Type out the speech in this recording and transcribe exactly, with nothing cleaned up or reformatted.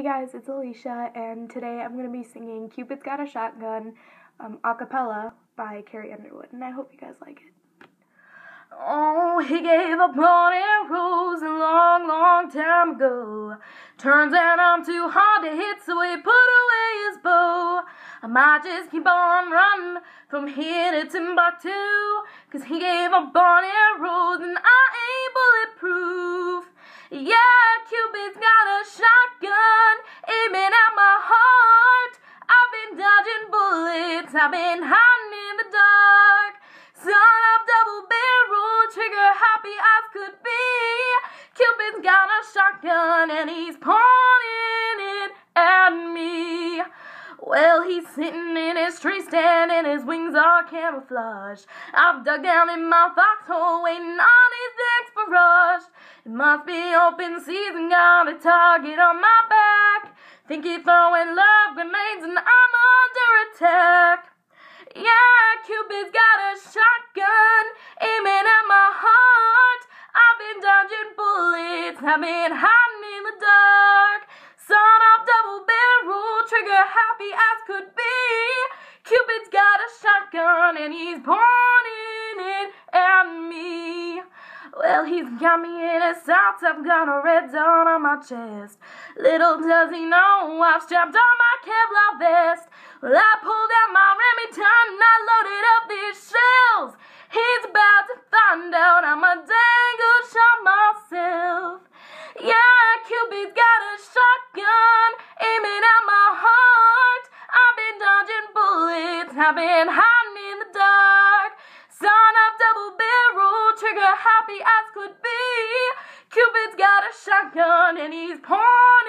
Hey guys, it's Alicia, and today I'm going to be singing Cupid's Got a Shotgun um, a cappella by Carrie Underwood, and I hope you guys like it. Oh, he gave up on arrows a long, long time ago. Turns out I'm too hard to hit, so he put away his bow. I might just keep on running from here to Timbuktu, cause he gave up on arrows and I ain't bulletproof. Yeah, Cupid's got a shotgun aiming at my heart. I've been dodging bullets, I've been hiding in the dark. Son of double barrel, trigger happy as could be. Cupid's got a shotgun and he's pointing it at me. Well, he's sitting in his tree stand and his wings are camouflaged. I've dug down in my foxhole waiting on his next barrage. It must be open season, got a target on my back. Think he's throwing love grenades and I'm under attack. Yeah, Cupid's got a shotgun aiming at my heart. I've been dodging bullets, I've been hiding in the dark. Son of double barrel, trigger happy as could be. Cupid's got a shotgun and he's pointing it at me. Well, he's got me in his sights, I've got a red dot on my chest. Little does he know I've strapped on my Kevlar vest. Well, I pulled out my Remington and I loaded up these shells. He's about to find out I'm a dang good shot myself. Yeah, Cupid's got a shotgun aiming at my heart. I've been dodging bullets, I've been hiding in the dark. Son of double barrel, trigger happy as could be. Cupid's got a shotgun and he's pointing.